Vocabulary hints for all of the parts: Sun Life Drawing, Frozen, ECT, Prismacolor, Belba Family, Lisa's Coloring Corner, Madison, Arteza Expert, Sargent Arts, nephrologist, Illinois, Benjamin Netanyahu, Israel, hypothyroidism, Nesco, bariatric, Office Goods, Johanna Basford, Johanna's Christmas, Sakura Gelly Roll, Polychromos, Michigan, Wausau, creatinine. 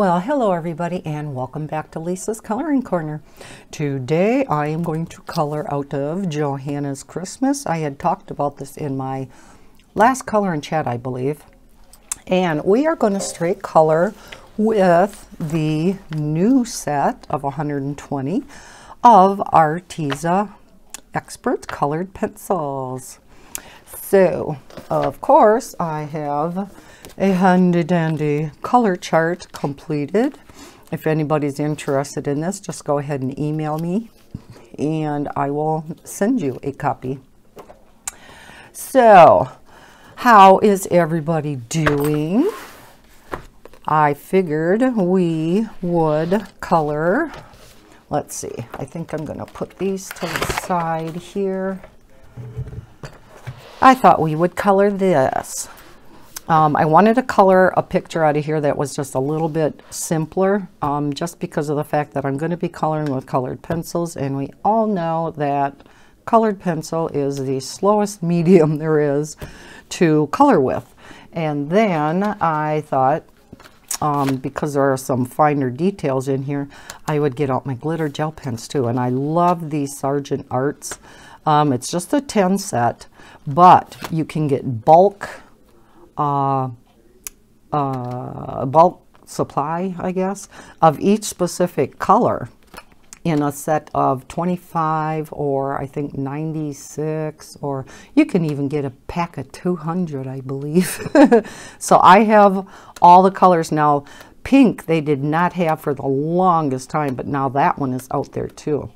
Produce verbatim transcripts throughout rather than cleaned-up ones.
Well, hello everybody and welcome back to Lisa's Coloring Corner. Today I am going to color out of Johanna's Christmas. I had talked about this in my last color and chat, I believe. And we are going to straight color with the new set of one hundred twenty of Arteza Expert colored pencils. So, of course, I have a handy dandy color chart completed. If anybody's interested in this, just go ahead and email me and I will send you a copy. So, how is everybody doing? I figured we would color. Let's see, I think I'm gonna put these to the side here. I thought we would color this. Um, I wanted to color a picture out of here that was just a little bit simpler, um, just because of the fact that I'm going to be coloring with colored pencils, and we all know that colored pencil is the slowest medium there is to color with. And then I thought, um, because there are some finer details in here, I would get out my glitter gel pens too, and I love these Sargent Arts. Um, it's just a ten set, but you can get bulk Uh, uh, bulk supply, I guess, of each specific color in a set of twenty-five or I think ninety-six, or you can even get a pack of two hundred, I believe. So I have all the colors now. Pink they did not have for the longest time, but now that one is out there too.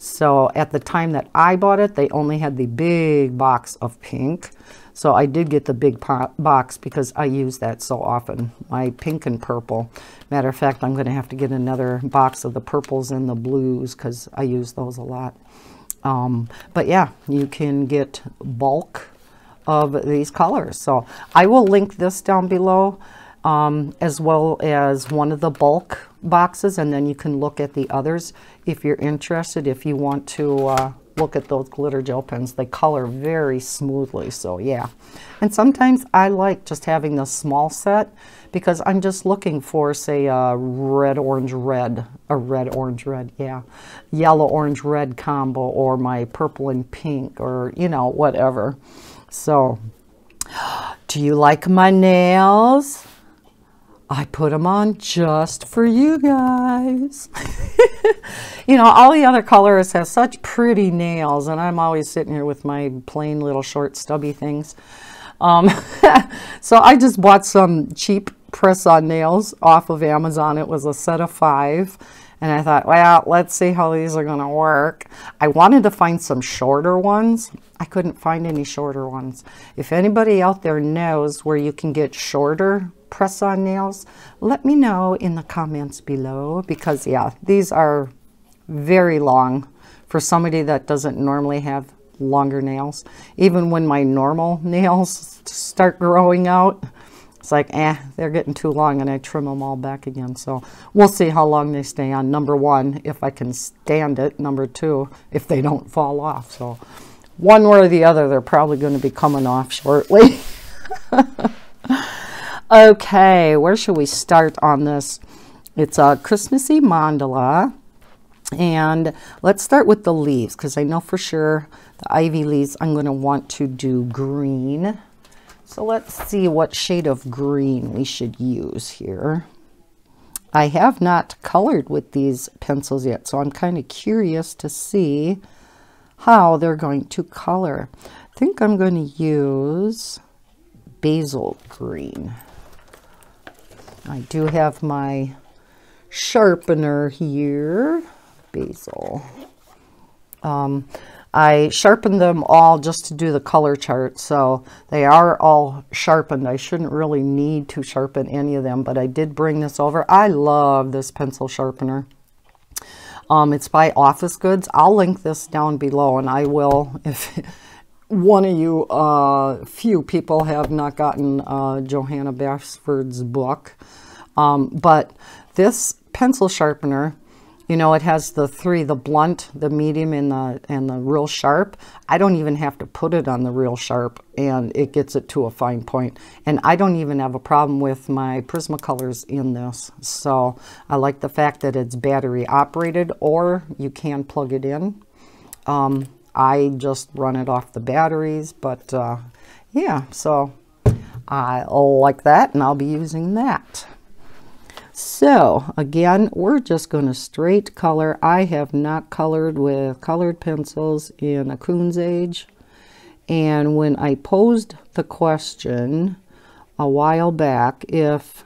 So at the time that I bought it, they only had the big box of pink. So I did get the big box because I use that so often, my pink and purple. Matter of fact, I'm going to have to get another box of the purples and the blues because I use those a lot. Um, but yeah, you can get bulk of these colors. So I will link this down below um, as well as one of the bulk boxes, and then you can look at the others if you're interested, if you want to uh, look at those glitter gel pens. They color very smoothly, so yeah. And sometimes I like just having the small set because I'm just looking for, say, a red orange red, a red orange red, yeah, yellow orange red combo, or my purple and pink, or you know, whatever. So, do you like my nails? I put them on just for you guys. You know, all the other colorists have such pretty nails, and I'm always sitting here with my plain little short stubby things. Um, so I just bought some cheap press-on nails off of Amazon. It was a set of five, and I thought, well, let's see how these are going to work. I wanted to find some shorter ones. I couldn't find any shorter ones. If anybody out there knows where you can get shorter press-on nails, let me know in the comments below, because yeah, these are very long for somebody that doesn't normally have longer nails. Even when my normal nails start growing out, it's like, eh, they're getting too long, and I trim them all back again. So we'll see how long they stay on. Number one, if I can stand it. Number two, if they don't fall off. So one way or the other, they're probably going to be coming off shortly. Okay, where should we start on this? It's a Christmassy mandala, and let's start with the leaves, because I know for sure the ivy leaves I'm going to want to do green. So let's see what shade of green we should use here. I have not colored with these pencils yet, so I'm kind of curious to see how they're going to color. I think I'm going to use basil green. I do have my sharpener here, basil. Um, I sharpened them all just to do the color chart, so they are all sharpened. I shouldn't really need to sharpen any of them, but I did bring this over. I love this pencil sharpener. Um, it's by Office Goods. I'll link this down below, and I will, if one of you uh, few people have not gotten uh, Johanna Basford's book. Um, but this pencil sharpener You know, it has the three, the blunt, the medium, and the, and the real sharp. I don't even have to put it on the real sharp, and it gets it to a fine point. And I don't even have a problem with my Prismacolors in this. So I like the fact that it's battery operated, or you can plug it in. Um, I just run it off the batteries, but uh, yeah, so I like that, and I'll be using that. So again, we're just going to straight color. I have not colored with colored pencils in a coon's age. And when I posed the question a while back, if,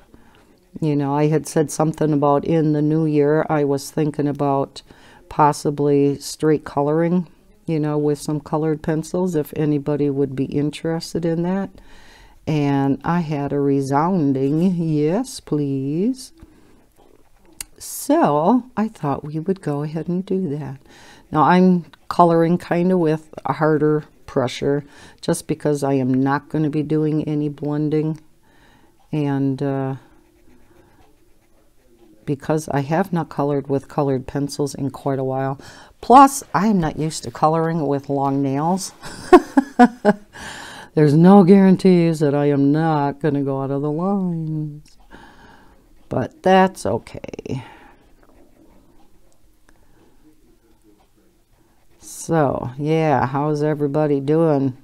you know, I had said something about in the new year, I was thinking about possibly straight coloring, you know, with some colored pencils, if anybody would be interested in that. And I had a resounding yes, please. So I thought we would go ahead and do that. Now I'm coloring kind of with a harder pressure just because I am not going to be doing any blending. And uh, because I have not colored with colored pencils in quite a while. Plus, I am not used to coloring with long nails. There's no guarantees that I am not going to go out of the lines, but that's okay. So, yeah, how's everybody doing?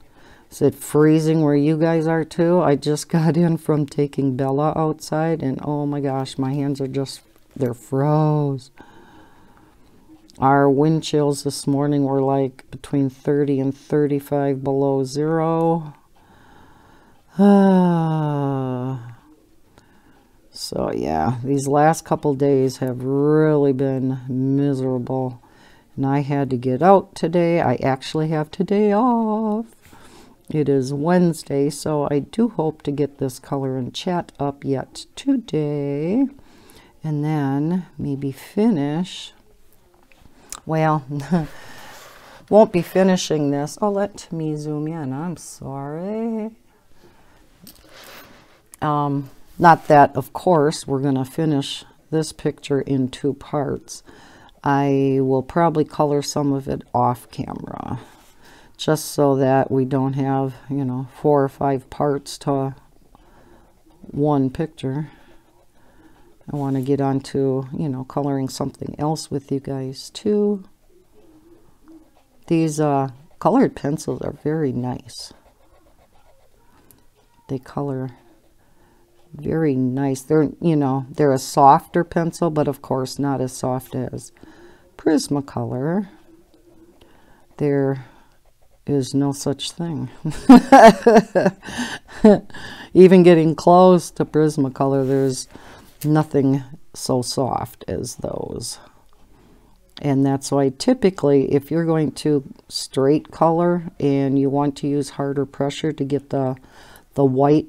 Is it freezing where you guys are too? I just got in from taking Bella outside, and oh my gosh, my hands are just, they're froze. Our wind chills this morning were like between thirty and thirty-five below zero. Uh, so yeah, these last couple days have really been miserable. And I had to get out today. I actually have today off. It is Wednesday, so I do hope to get this color and chat up yet today. And then maybe finish. Well, won't be finishing this. Oh, let me zoom in. I'm sorry. Um, not that, of course, we're going to finish this picture in two parts. I will probably color some of it off camera, just so that we don't have, you know, four or five parts to one picture. I want to get on to, you know, coloring something else with you guys too. These uh, colored pencils are very nice. They color very nice. They're, you know, they're a softer pencil, but of course not as soft as Prismacolor. They're is no such thing. Even getting close to Prismacolor, there's nothing so soft as those. And that's why typically if you're going to straight color and you want to use harder pressure to get the the white,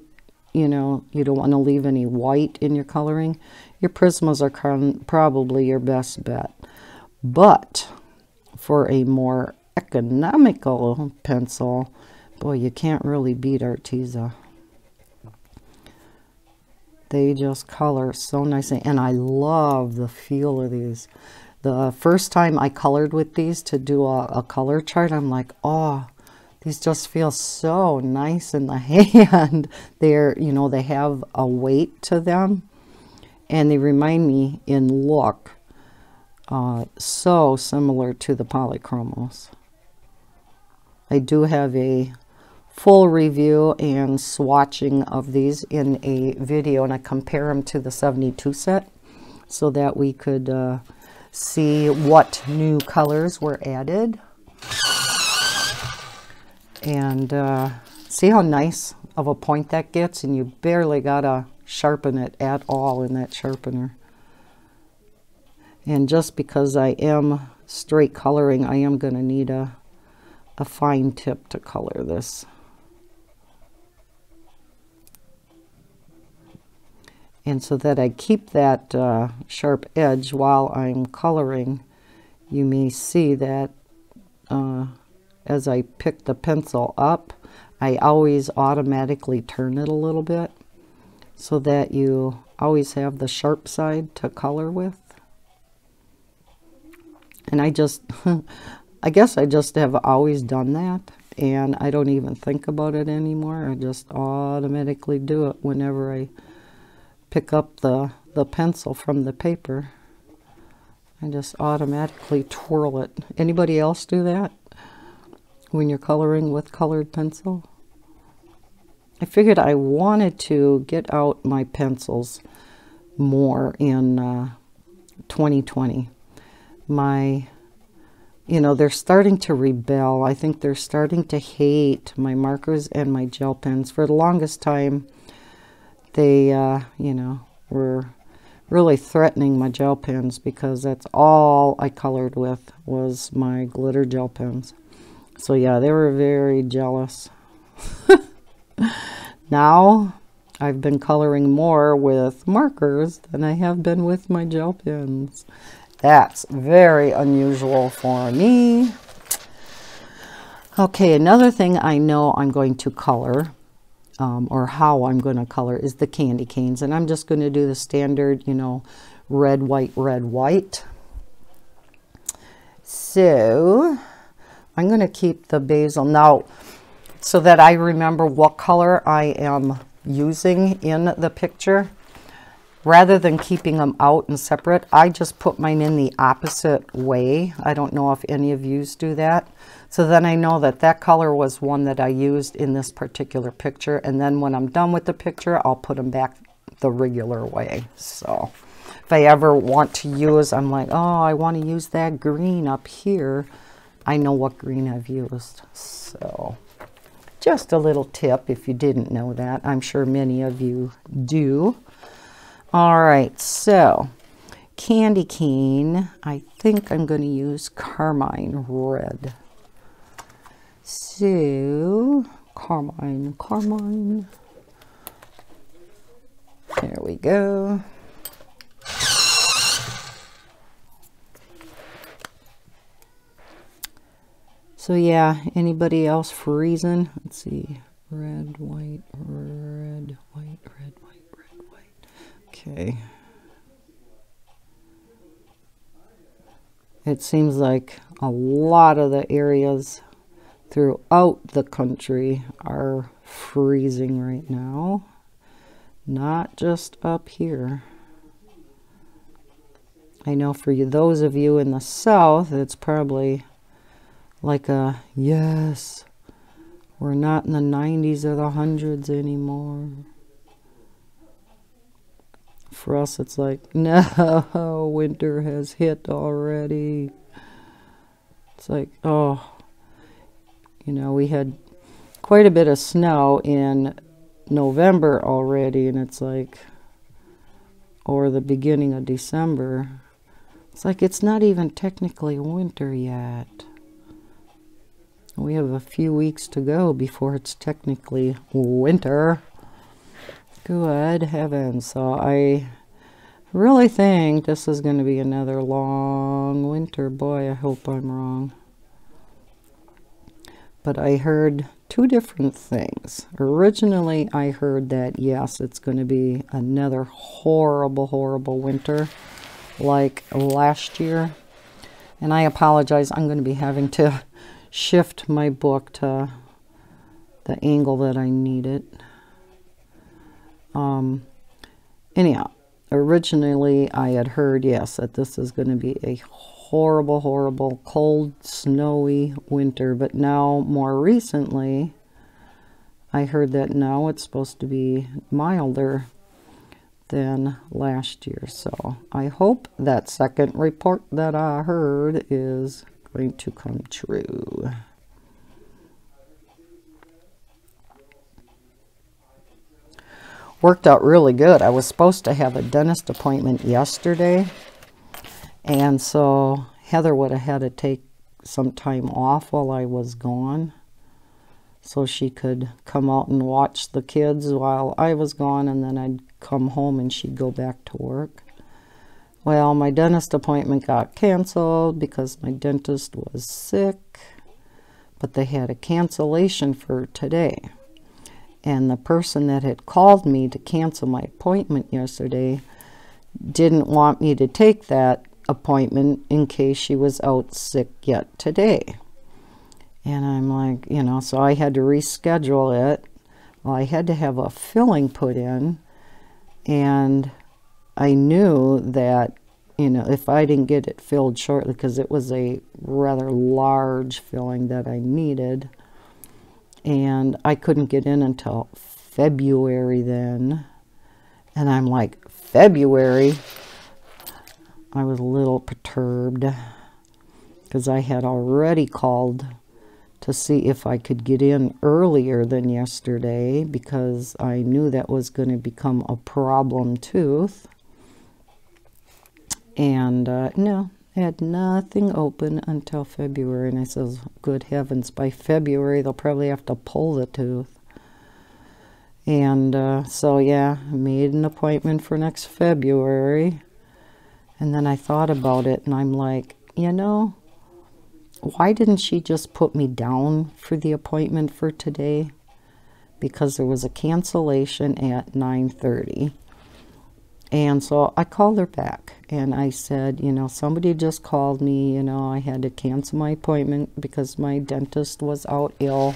you know, you don't want to leave any white in your coloring, your Prismas are probably your best bet. But for a more economical pencil, boy, you can't really beat Arteza. They just color so nicely, and I love the feel of these. The first time I colored with these to do a, a color chart, I'm like, oh, these just feel so nice in the hand. They're, you know, they have a weight to them, and they remind me in look uh, so similar to the polychromos. I do have a full review and swatching of these in a video, and I compare them to the seventy-two set so that we could uh, see what new colors were added and uh, see how nice of a point that gets, and you barely gotta sharpen it at all in that sharpener. And just because I am straight coloring, I am gonna need a, a fine tip to color this. And so that I keep that uh, sharp edge while I'm coloring, you may see that uh, as I pick the pencil up, I always automatically turn it a little bit so that you always have the sharp side to color with. And I just, I guess I just have always done that. And I don't even think about it anymore. I just automatically do it whenever I pick up the, the pencil from the paper. I just automatically twirl it. Anybody else do that when you're coloring with colored pencil? I figured I wanted to get out my pencils more in uh, twenty twenty. My... You know, they're starting to rebel. I think they're starting to hate my markers and my gel pens. For the longest time, they, uh, you know, were really threatening my gel pens because that's all I colored with was my glitter gel pens. So, yeah, they were very jealous. Now, I've been coloring more with markers than I have been with my gel pens. That's very unusual for me. Okay, another thing I know I'm going to color, um, or how I'm going to color, is the candy canes. And I'm just going to do the standard, you know, red, white, red, white. So, I'm going to keep the basil now so that I remember what color I am using in the picture. Rather than keeping them out and separate, I just put mine in the opposite way. I don't know if any of yous do that. So then I know that that color was one that I used in this particular picture. And then when I'm done with the picture, I'll put them back the regular way. So if I ever want to use, I'm like, oh, I want to use that green up here. I know what green I've used. So just a little tip if you didn't know that. I'm sure many of you do. All right, so candy cane, I think I'm going to use carmine red. So, carmine, carmine. There we go. So, yeah, anybody else freezing? Let's see. Red, white, red, white, red, white. Okay. It seems like a lot of the areas throughout the country are freezing right now, not just up here. I know for you, those of you in the south, it's probably like a, yes, we're not in the nineties or the hundreds anymore. For us, it's like, no, winter has hit already. It's like, oh, you know, we had quite a bit of snow in November already, and it's like, or the beginning of December. It's like, it's not even technically winter yet. We have a few weeks to go before it's technically winter. Good heavens. So I really think this is going to be another long winter. Boy, I hope I'm wrong. But I heard two different things. Originally, I heard that, yes, it's going to be another horrible, horrible winter like last year. And I apologize. I'm going to be having to shift my book to the angle that I need it. Um, anyhow, originally I had heard, yes, that this is going to be a horrible, horrible, cold, snowy winter. But now, more recently, I heard that now it's supposed to be milder than last year. So I hope that second report that I heard is going to come true. Worked out really good. I was supposed to have a dentist appointment yesterday, and so Heather would have had to take some time off while I was gone so she could come out and watch the kids while I was gone, and then I'd come home and she'd go back to work. Well, my dentist appointment got canceled because my dentist was sick, but they had a cancellation for today. And the person that had called me to cancel my appointment yesterday didn't want me to take that appointment in case she was out sick yet today. And I'm like, you know, so I had to reschedule it. Well, I had to have a filling put in, and I knew that, you know, if I didn't get it filled shortly, because it was a rather large filling that I needed, and I couldn't get in until February then. And I'm like, February? I was a little perturbed, because I had already called to see if I could get in earlier than yesterday, because I knew that was going to become a problem tooth. And uh, no, I had nothing open until February. And I says, good heavens, by February they'll probably have to pull the tooth. And uh, so yeah, I made an appointment for next February. And then I thought about it, and I'm like, you know, why didn't she just put me down for the appointment for today? Because there was a cancellation at nine thirty. And so I called her back, and I said, you know, somebody just called me, you know, I had to cancel my appointment because my dentist was out ill.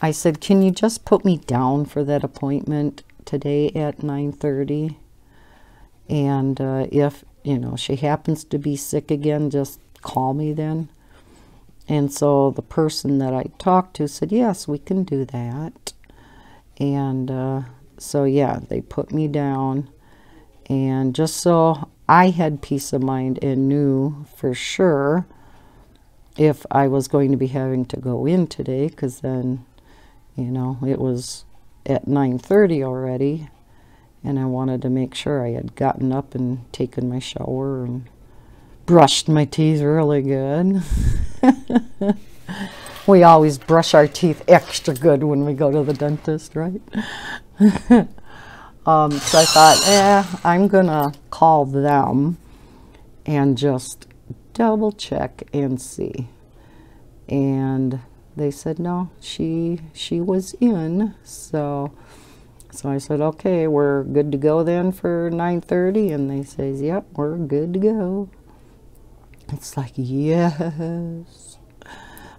I said, can you just put me down for that appointment today at nine thirty? And uh, if, you know, she happens to be sick again, just call me then. And so the person that I talked to said, yes, we can do that. And uh, so, yeah, they put me down. And just so I had peace of mind and knew for sure if I was going to be having to go in today, because then, you know, it was at nine thirty already. And I wanted to make sure I had gotten up and taken my shower and brushed my teeth really good. We always brush our teeth extra good when we go to the dentist, right? um, so I thought, eh, I'm going to call them and just double check and see. And they said, no, she, she was in, so... So I said, okay, we're good to go then for nine thirty? And they says, yep, we're good to go. It's like, yes.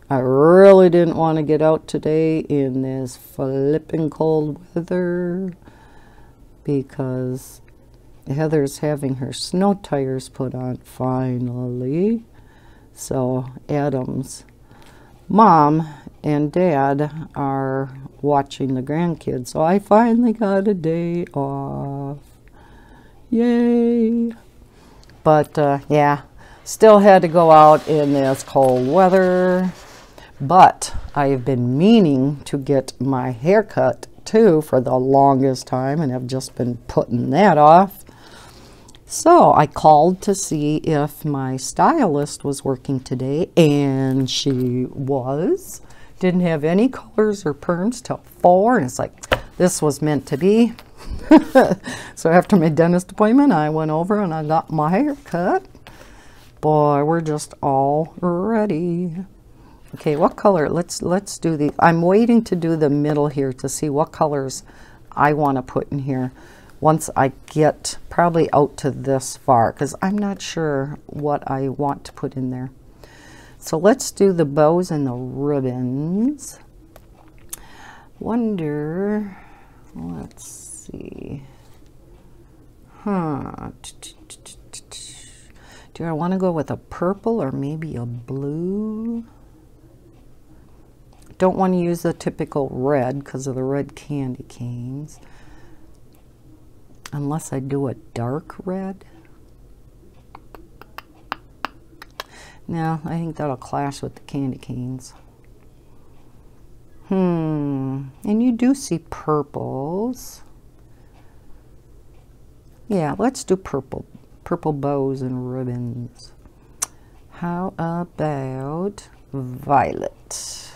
I really didn't want to get out today in this flipping cold weather, because Heather's having her snow tires put on finally. So Adam's mom and dad are watching the grandkids, so I finally got a day off. Yay! But uh, yeah, still had to go out in this cold weather. But I've been meaning to get my hair cut too for the longest time, and I've just been putting that off. So I called to see if my stylist was working today, and she was. Didn't have any colors or perms till four, and it's like, this was meant to be. So after my dentist appointment, I went over and I got my hair cut. Boy, we're just all ready. Okay, what color? Let's let's do the... I'm waiting to do the middle here to see what colors I want to put in here once I get probably out to this far, because I'm not sure what I want to put in there. So let's do the bows and the ribbons. Wonder, let's see. Huh. Do I want to go with a purple or maybe a blue? Don't want to use the typical red because of the red candy canes. Unless I do a dark red. No, I think that'll clash with the candy canes. Hmm. And you do see purples. Yeah, let's do purple. Purple bows and ribbons. How about violet?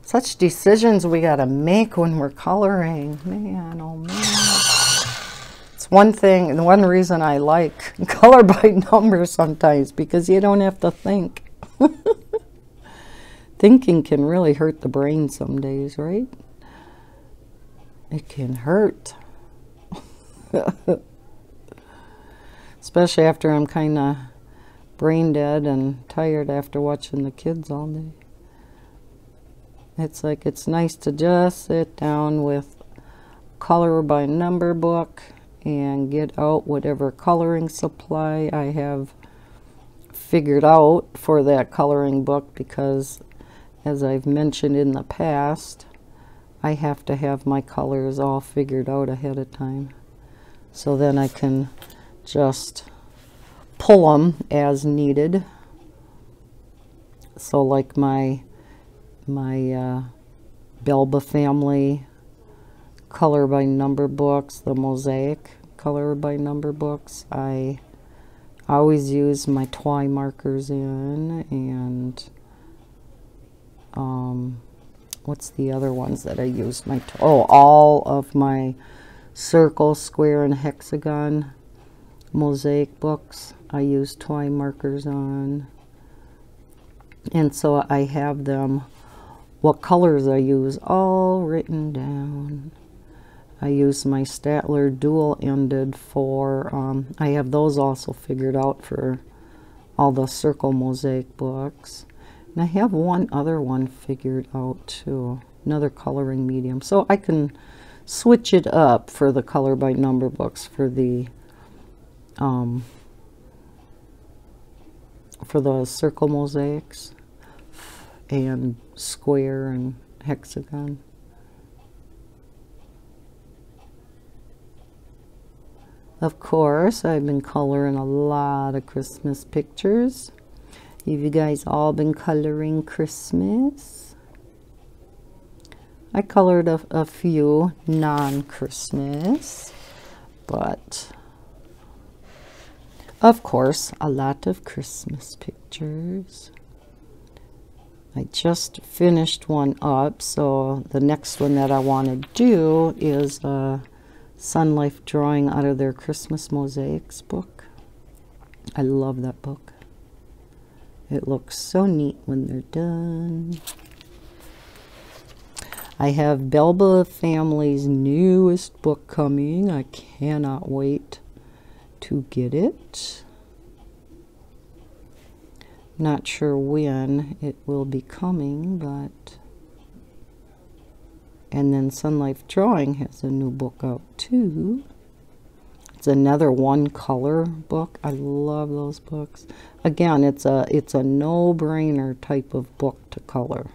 Such decisions we gotta make when we're coloring. Man, oh man. One thing, and one reason I like color by numbers sometimes, because you don't have to think. Thinking can really hurt the brain some days, right? It can hurt. especially after I'm kind of brain dead and tired after watching the kids all day. It's like it's nice to just sit down with color by number book and get out whatever coloring supply I have figured out for that coloring book, because as I've mentioned in the past, I have to have my colors all figured out ahead of time, so then I can just pull them as needed. So like my my uh, Belba Family color by number books, the mosaic color by number books, I always use my twi markers in, and um, what's the other ones that I use? My oh, all of my circle, square, and hexagon mosaic books I use twi markers on, and so I have them, what colors I use, all written down. I use my Statler dual-ended for, um, I have those also figured out for all the circle mosaic books. And I have one other one figured out too, another coloring medium. So I can switch it up for the color by number books for the, um, for the circle mosaics and square and hexagon. Of course, I've been coloring a lot of Christmas pictures. Have you guys all been coloring Christmas? I colored a, a few non-Christmas, but of course, a lot of Christmas pictures. I just finished one up, so the next one that I want to do is a Sun Life Drawing out of their Christmas Mosaics book. I love that book. It looks so neat when they're done. I have Belba Family's newest book coming. I cannot wait to get it. Not sure when it will be coming, but... And then Sun Life Drawing has a new book out too. It's another one color book. I love those books. Again, it's a it's a no-brainer type of book to color.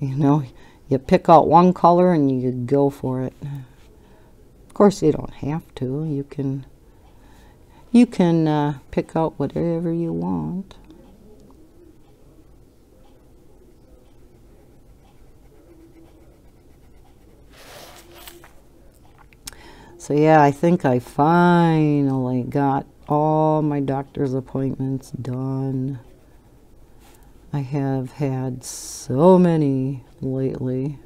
You know, you pick out one color and you go for it. Of course, you don't have to. You can you can uh, pick out whatever you want. So yeah, I think I finally got all my doctor's appointments done. I have had so many lately.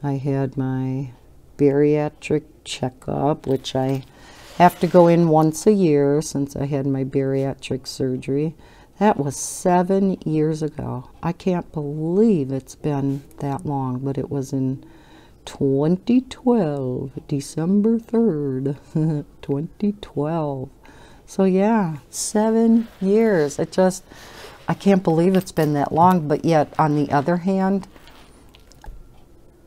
I had my bariatric checkup, which I have to go in once a year since I had my bariatric surgery. That was seven years ago. I can't believe it's been that long, but it was in twenty twelve, December third, twenty twelve. So yeah, seven years. It just, I can't believe it's been that long, but yet on the other hand,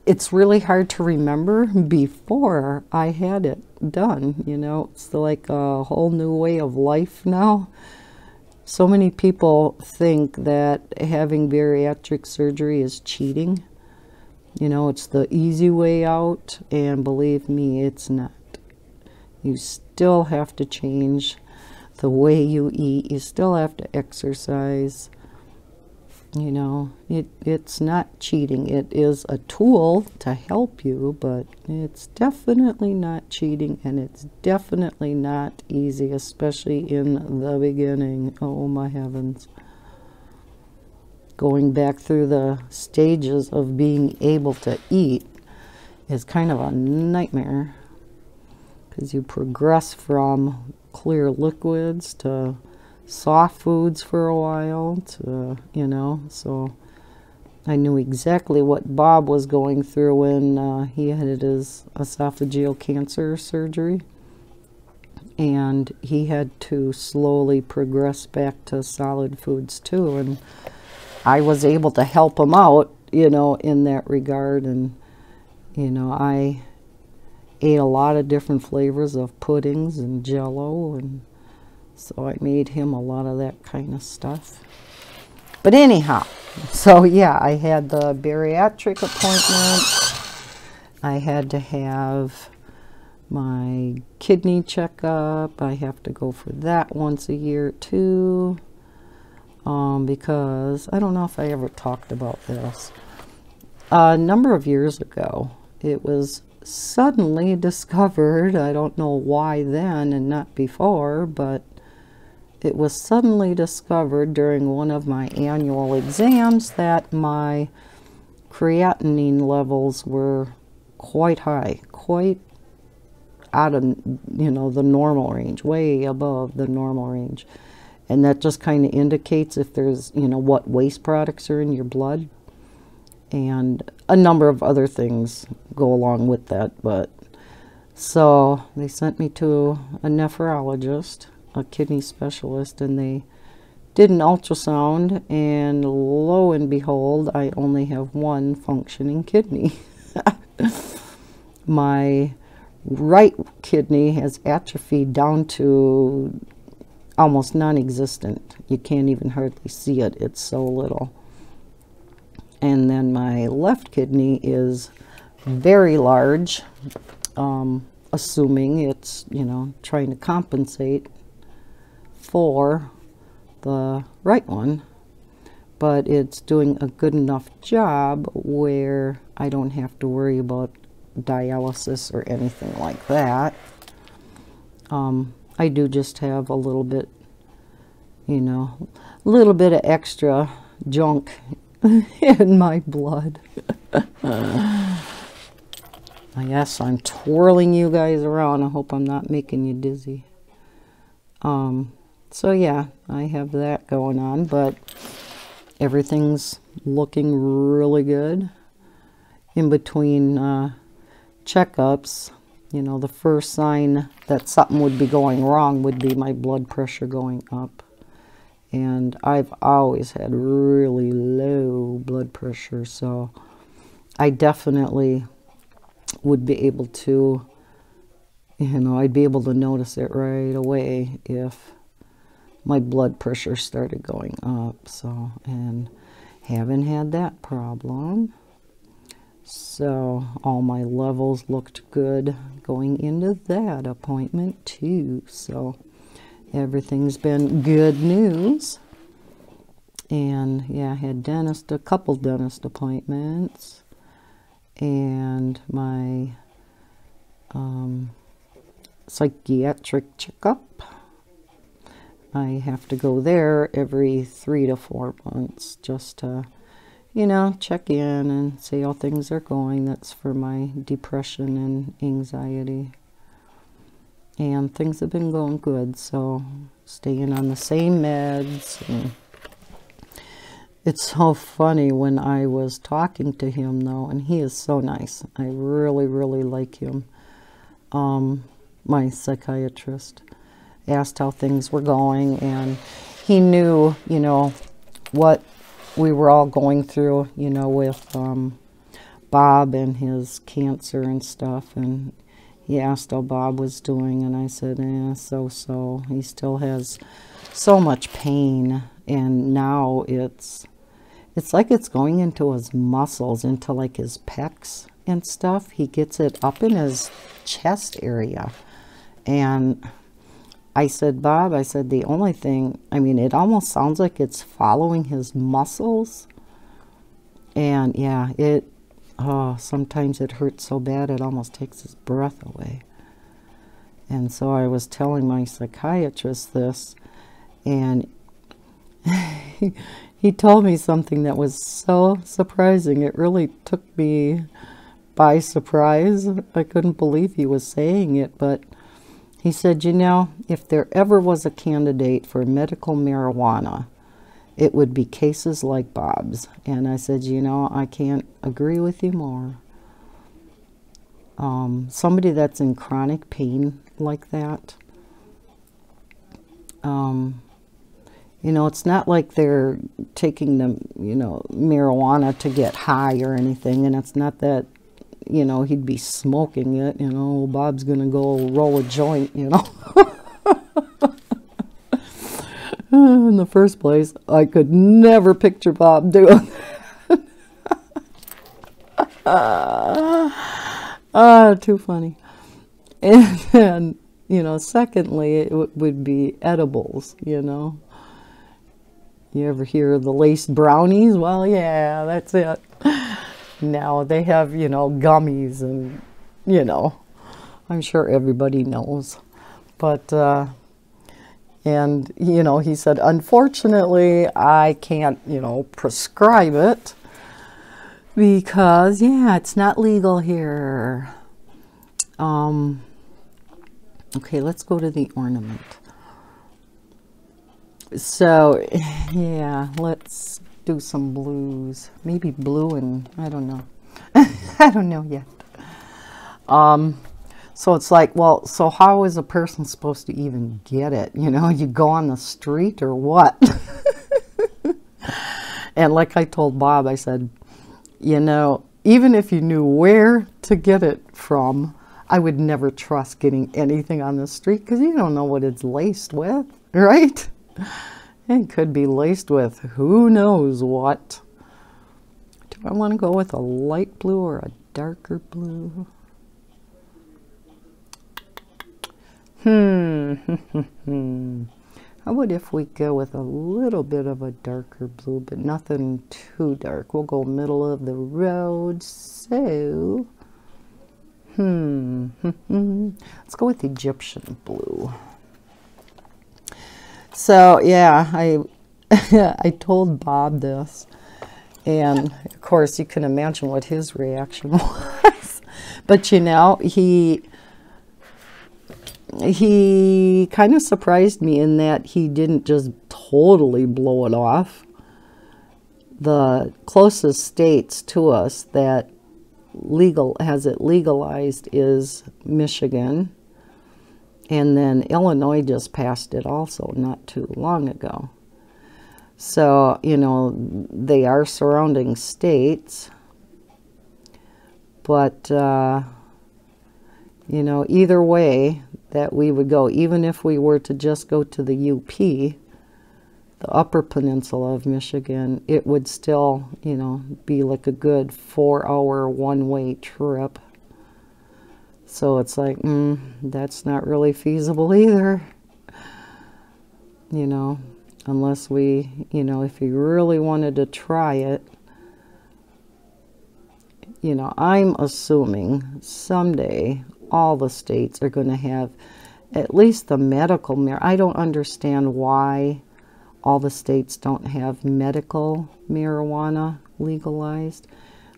it's really hard to remember before I had it done, you know. It's like a whole new way of life now. So many people think that having bariatric surgery is cheating. You know, it's the easy way out, and believe me, it's not. You still have to change the way you eat. You still have to exercise. You know, it, it's not cheating. It is a tool to help you, but it's definitely not cheating, and it's definitely not easy, especially in the beginning. Oh, my heavens. Going back through the stages of being able to eat is kind of a nightmare, because you progress from clear liquids to soft foods for a while to, you know, so I knew exactly what Bob was going through when uh, he had his esophageal cancer surgery. and he had to slowly progress back to solid foods too, and I was able to help him out, you know, in that regard. And you know, I ate a lot of different flavors of puddings and jello, and so I made him a lot of that kind of stuff. But anyhow, so yeah, I had the bariatric appointment, I had to have my kidney checkup, I have to go for that once a year too, um, because I don't know if I ever talked about this. A number of years ago, it was suddenly discovered, I don't know why then and not before, but it was suddenly discovered during one of my annual exams that my creatinine levels were quite high, quite out of, you know, the normal range, way above the normal range. And that just kind of indicates if there's, you know, what waste products are in your blood, and a number of other things go along with that. But so they sent me to a nephrologist, a kidney specialist, and they did an ultrasound, and lo and behold, I only have one functioning kidney. My right kidney has atrophied down to almost non-existent. You can't even hardly see it, it's so little. And then my left kidney is very large, um, assuming it's, you know, trying to compensate for the right one, but it's doing a good enough job where I don't have to worry about dialysis or anything like that. Um, I do just have a little bit, you know, a little bit of extra junk in my blood. I guess I'm twirling you guys around. I hope I'm not making you dizzy. Um, so yeah, I have that going on, but everything's looking really good. In between uh, checkups, you know, the first sign that something would be going wrong would be my blood pressure going up. And I've always had really low blood pressure, so I definitely would be able to, you know, I'd be able to notice it right away if my blood pressure started going up. So, and haven't had that problem. So all my levels looked good going into that appointment too. So everything's been good news. And yeah, I had dentist, a couple dentist appointments, and my um, psychiatric checkup. I have to go there every three to four months just to, you know, check in and see how things are going. That's for my depression and anxiety. And things have been going good, so staying on the same meds. And it's so funny, when I was talking to him though, and he is so nice. I really, really like him. Um, my psychiatrist asked how things were going, and he knew, you know, what we were all going through, you know, with um, Bob and his cancer and stuff. And he asked how Bob was doing, and I said, eh, so-so. He still has so much pain, and now it's, it's like it's going into his muscles, into like his pecs and stuff. He gets it up in his chest area. And I said, Bob, I said, the only thing, I mean, it almost sounds like it's following his muscles. And yeah, it, oh, sometimes it hurts so bad it almost takes his breath away. And so I was telling my psychiatrist this, and he told me something that was so surprising. It really took me by surprise. I couldn't believe he was saying it, but he said, you know, if there ever was a candidate for medical marijuana, it would be cases like Bob's. And I said, you know, I can't agree with you more. Um, somebody that's in chronic pain like that, um, you know, it's not like they're taking the, you know, marijuana to get high or anything. And it's not that, you know, he'd be smoking it, you know, Bob's going to go roll a joint, you know. In the first place, I could never picture Bob doing that. Ah, uh, too funny. And then, you know, secondly, it w would be edibles, you know. You ever hear of the laced brownies? Well, yeah, that's it. Now they have, you know, gummies and, you know, I'm sure everybody knows. But, uh, and, you know, he said, unfortunately, I can't, you know, prescribe it because, yeah, it's not legal here. Um, okay, let's go to the ornament. So, yeah, let's do some blues. Maybe blue and, I don't know. I don't know yet. Um... So it's like, well, so how is a person supposed to even get it? You know, you go on the street or what? And like I told Bob, I said, you know, even if you knew where to get it from, I would never trust getting anything on the street because you don't know what it's laced with, right? It could be laced with who knows what. Do I want to go with a light blue or a darker blue? Hmm. How about if we go with a little bit of a darker blue, but nothing too dark? We'll go middle of the road. So, hmm. Let's go with Egyptian blue. So, yeah, I I told Bob this, and of course, you can imagine what his reaction was. But you know, he. He kind of surprised me in that he didn't just totally blow it off. The closest states to us that legal has it legalized is Michigan. And then Illinois just passed it also not too long ago. So, you know, they are surrounding states. But, uh, you know, either way that we would go, even if we were to just go to the U P, the Upper Peninsula of Michigan, it would still, you know, be like a good four hour one way trip. So it's like, mm, that's not really feasible either, you know, unless we, you know, if you really wanted to try it, you know, I'm assuming someday all the states are going to have at least the medical marijuana. I don't understand why all the states don't have medical marijuana legalized.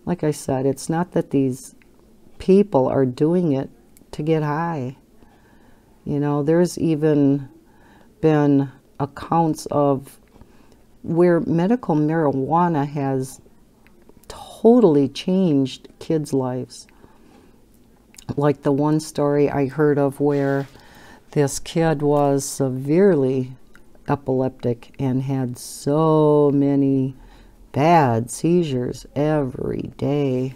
Like I said, it's not that these people are doing it to get high. You know, there's even been accounts of where medical marijuana has totally changed kids' lives. Like the one story I heard of where this kid was severely epileptic and had so many bad seizures every day.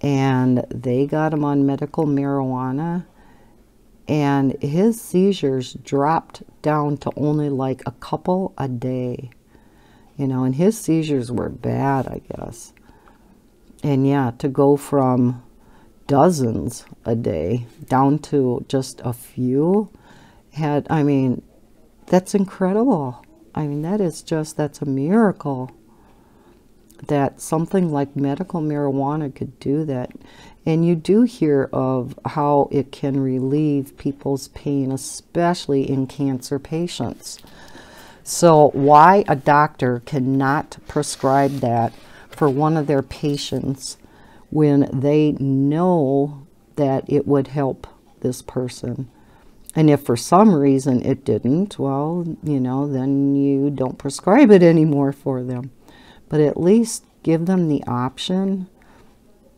And they got him on medical marijuana and his seizures dropped down to only like a couple a day. You know, and his seizures were bad, I guess. And yeah, to go from dozens a day down to just a few had, I mean, that's incredible. I mean, that is just, that's a miracle that something like medical marijuana could do that. And you do hear of how it can relieve people's pain, especially in cancer patients. So why a doctor cannot prescribe that for one of their patients when they know that it would help this person. And if for some reason it didn't, well, you know, then you don't prescribe it anymore for them. But at least give them the option.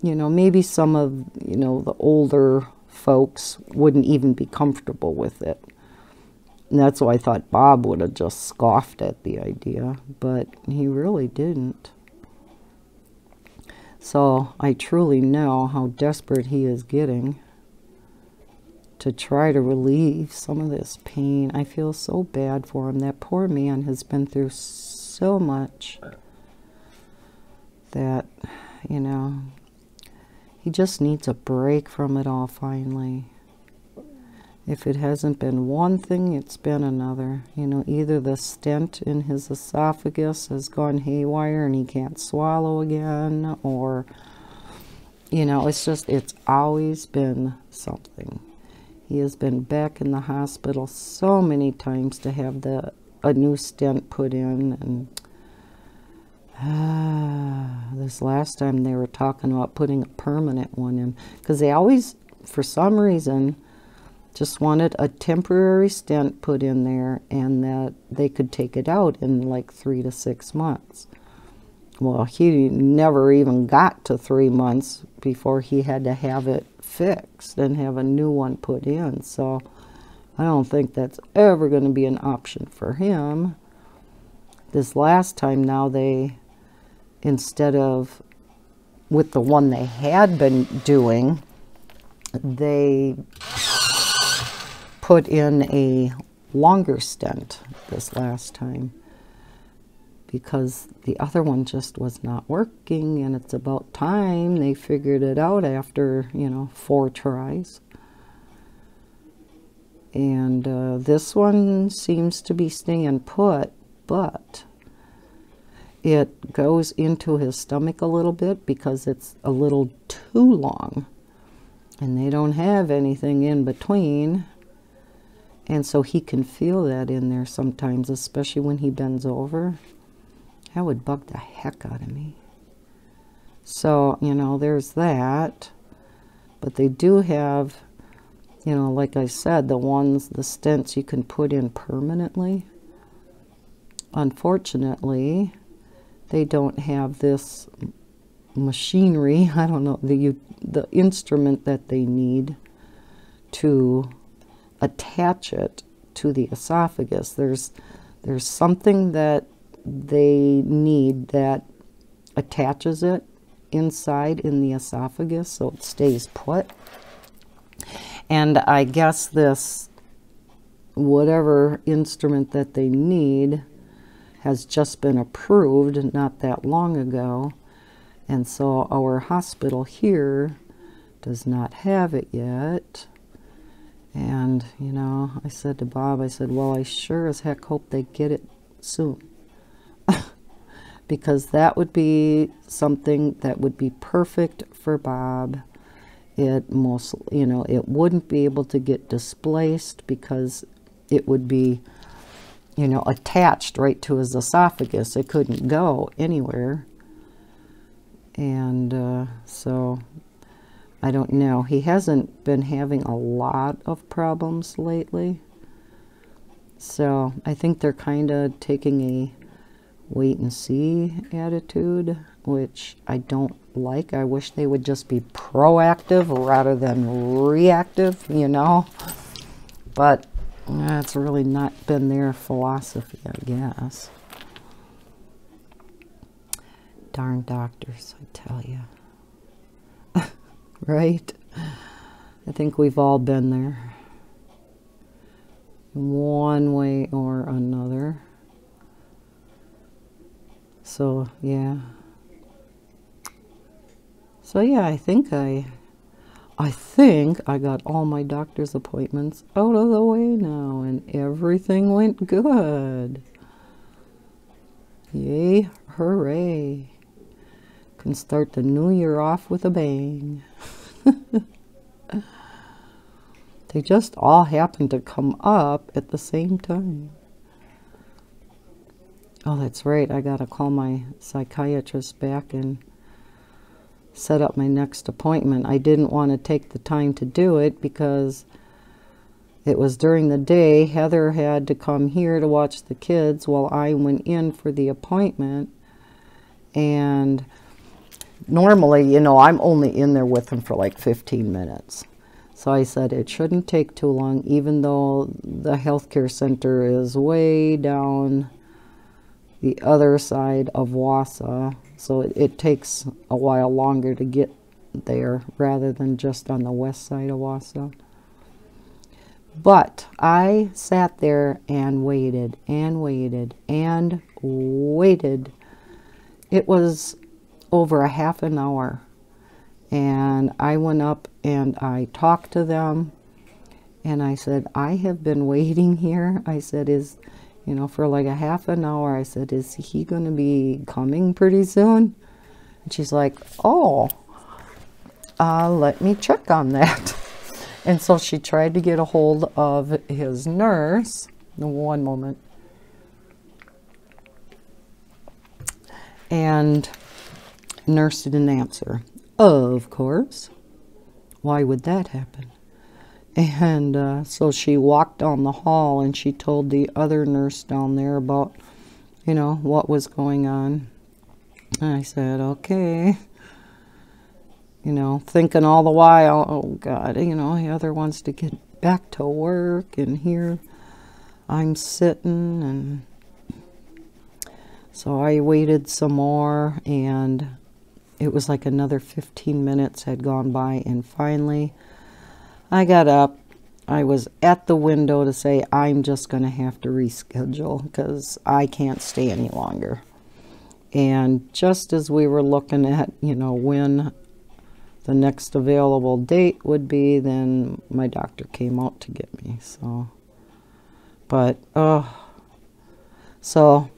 You know, maybe some of, you know, the older folks wouldn't even be comfortable with it. And that's why I thought Bob would have just scoffed at the idea, but he really didn't. So I truly know how desperate he is getting to try to relieve some of this pain. I feel so bad for him. That poor man has been through so much that, you know, he just needs a break from it all finally. If it hasn't been one thing, it's been another. You know, either the stent in his esophagus has gone haywire and he can't swallow again, or, you know, it's just, it's always been something. He has been back in the hospital so many times to have the a new stent put in. And ah, this last time they were talking about putting a permanent one in, because they always, for some reason, just wanted a temporary stent put in there and that they could take it out in like three to six months. Well, he never even got to three months before he had to have it fixed and have a new one put in. So I don't think that's ever going to be an option for him. This last time now, they, instead of with the one they had been doing, they put in a longer stent this last time because the other one just was not working, and it's about time they figured it out after, you know, four tries. And uh, this one seems to be staying put, but it goes into his stomach a little bit because it's a little too long and they don't have anything in between. And so he can feel that in there sometimes, especially when he bends over. That would bug the heck out of me. So, you know, there's that. But they do have, you know, like I said, the ones, the stents you can put in permanently. Unfortunately, they don't have this machinery, I don't know, the, the instrument that they need to attach it to the esophagus. There's there's something that they need that attaches it inside in the esophagus so it stays put. And I guess this whatever instrument that they need has just been approved not that long ago, and so our hospital here does not have it yet. And, you know, I said to Bob, I said, well, I sure as heck hope they get it soon. Because that would be something that would be perfect for Bob. It most, you know, it wouldn't be able to get displaced because it would be, you know, attached right to his esophagus. It couldn't go anywhere. And uh, so... I don't know. He hasn't been having a lot of problems lately. So I think they're kind of taking a wait and see attitude, which I don't like. I wish they would just be proactive rather than reactive, you know. But that's really not been their philosophy, I guess. Darn doctors, I tell you. Right? I think we've all been there one way or another. So, yeah. So, yeah, I think I, I think I got all my doctor's appointments out of the way now, and everything went good. Yay, hooray. Can start the new year off with a bang. They just all happened to come up at the same time. Oh, that's right. I got to call my psychiatrist back and set up my next appointment. I didn't want to take the time to do it because it was during the day. Heather had to come here to watch the kids while I went in for the appointment. And normally, you know, I'm only in there with him for like fifteen minutes. So I said it shouldn't take too long, even though the healthcare center is way down the other side of Wausau. So it, it takes a while longer to get there rather than just on the west side of Wausau. But I sat there and waited and waited and waited. It was over a half an hour. And I went up and I talked to them. And I said, I have been waiting here. I said, is, you know, for like a half an hour. I said, is he going to be coming pretty soon? And she's like, oh, uh, let me check on that. And so she tried to get a hold of his nurse. One moment. And nurse didn't answer. Of course. Why would that happen? And uh, so she walked down the hall and she told the other nurse down there about, you know, what was going on. And I said, okay. You know, thinking all the while, oh God, you know, the other wants to get back to work, and here I'm sitting. And so I waited some more, and it was like another fifteen minutes had gone by, and finally I got up. I was at the window to say, I'm just going to have to reschedule because I can't stay any longer. And just as we were looking at, you know, when the next available date would be, then my doctor came out to get me. So, but, uh, so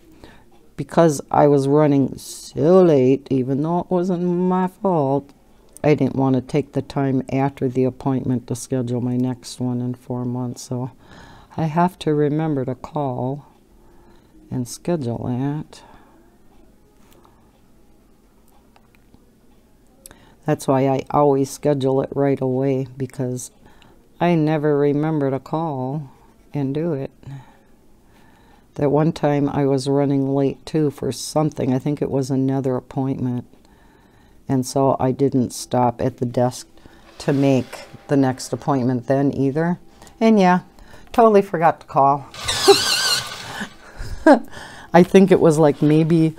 because I was running so late, even though it wasn't my fault, I didn't want to take the time after the appointment to schedule my next one in four months. So I have to remember to call and schedule that. That's why I always schedule it right away, because I never remember to call and do it. That one time I was running late too for something. I think it was another appointment. And so I didn't stop at the desk to make the next appointment then either. And yeah, totally forgot to call. I think it was like maybe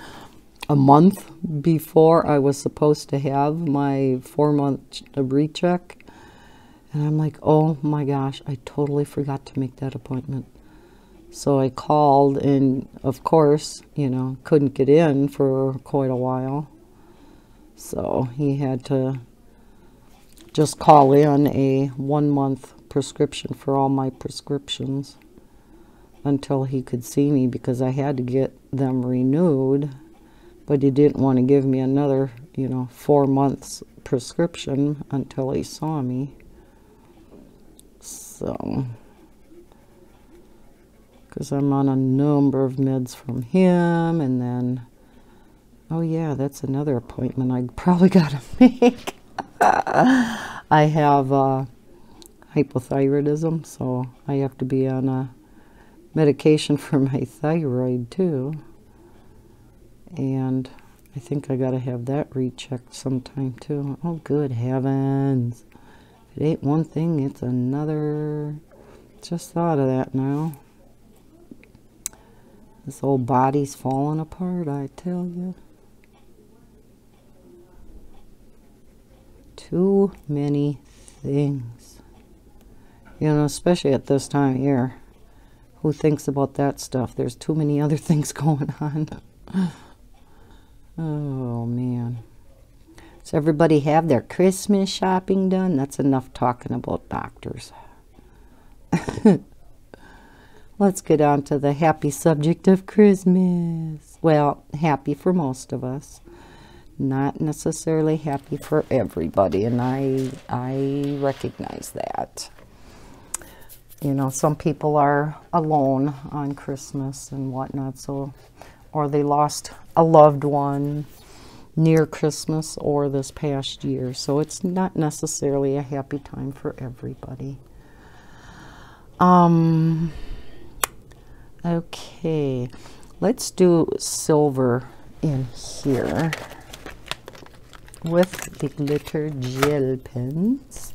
a month before I was supposed to have my four-month recheck. And I'm like, oh my gosh, I totally forgot to make that appointment. So I called, and of course, you know, couldn't get in for quite a while. So he had to just call in a one-month prescription for all my prescriptions until he could see me, because I had to get them renewed. But he didn't want to give me another, you know, four months prescription until he saw me. So, because I'm on a number of meds from him, and then, oh yeah, that's another appointment I probably got to make. I have uh, hypothyroidism, so I have to be on a medication for my thyroid too. And I think I gotta have that rechecked sometime too. Oh, good heavens. If it ain't one thing, it's another. Just thought of that now. This old body's falling apart, I tell you. Too many things. You know, especially at this time of year. Who thinks about that stuff? There's too many other things going on. Oh, man. Does everybody have their Christmas shopping done? That's enough talking about doctors. Let's get on to the happy subject of Christmas. Well, happy for most of us. Not necessarily happy for everybody, and I, I recognize that. You know, some people are alone on Christmas and whatnot, so, or they lost a loved one near Christmas or this past year. So it's not necessarily a happy time for everybody. Um, okay, let's do silver in here with the glitter gel pens.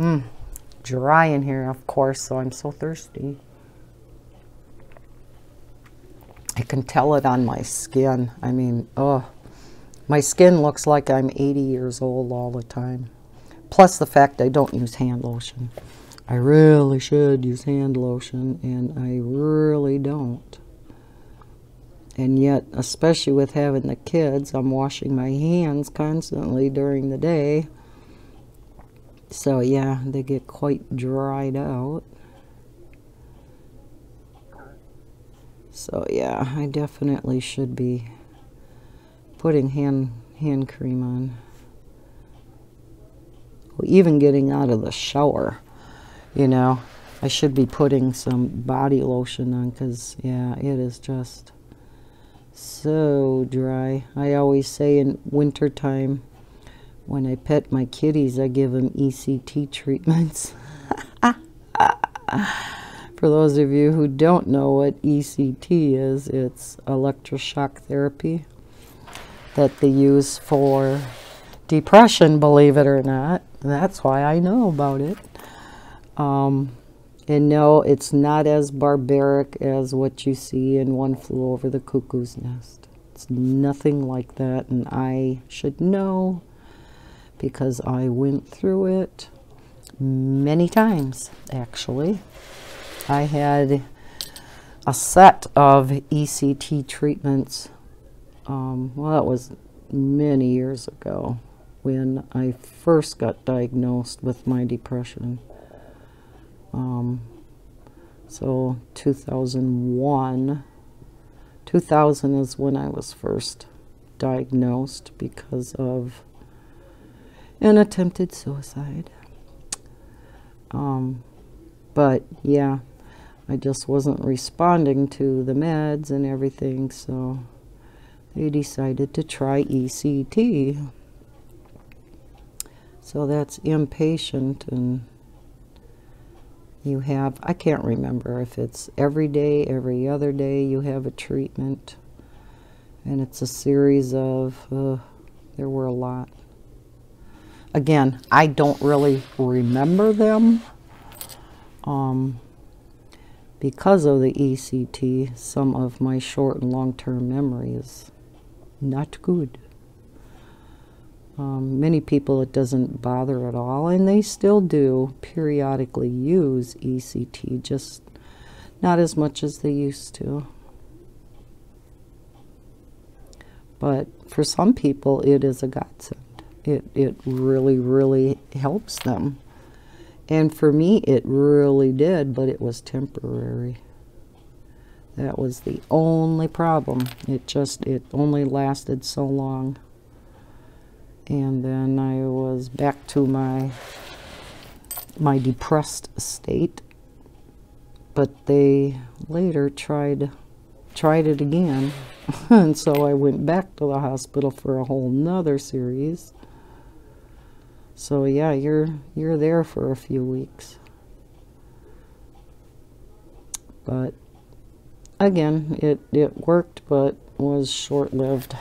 Mm, dry in here, of course, so I'm so thirsty. I can tell it on my skin. I mean, oh, my skin looks like I'm eighty years old all the time. Plus the fact I don't use hand lotion. I really should use hand lotion, and I really don't. And yet, especially with having the kids, I'm washing my hands constantly during the day. So yeah, they get quite dried out. So yeah, I definitely should be putting hand, hand cream on. Well, even getting out of the shower, you know, I should be putting some body lotion on, because yeah, it is just so dry. I always say in wintertime, when I pet my kitties, I give them E C T treatments. For those of you who don't know what E C T is, it's electroshock therapy that they use for depression, believe it or not. That's why I know about it. Um, and no, it's not as barbaric as what you see in One Flew Over the Cuckoo's Nest. It's nothing like that, and I should know, because I went through it many times, actually. I had a set of E C T treatments, um, well, that was many years ago when I first got diagnosed with my depression. Um, so two thousand one, two thousand is when I was first diagnosed because of an attempted suicide. Um, but yeah, I just wasn't responding to the meds and everything, so I decided to try E C T. So that's inpatient, and you have, I can't remember if it's every day, every other day, you have a treatment, and it's a series of, uh, there were a lot. Again, I don't really remember them. Um, because of the E C T, some of my short and long-term memory is not good. Um, many people, it doesn't bother at all, and they still do periodically use E C T, just not as much as they used to. But for some people, it is a godsend. It, it really, really helps them. And for me, it really did, but it was temporary. That was the only problem. It just, it only lasted so long. And then I was back to my, my depressed state. But they later tried, tried it again. And so I went back to the hospital for a whole nother series. So yeah, you're you're there for a few weeks. But again, it, it worked, but was short-lived.